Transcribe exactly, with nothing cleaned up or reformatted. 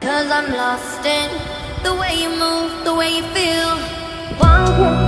'Cause I'm lost in the way you move, the way you feel. One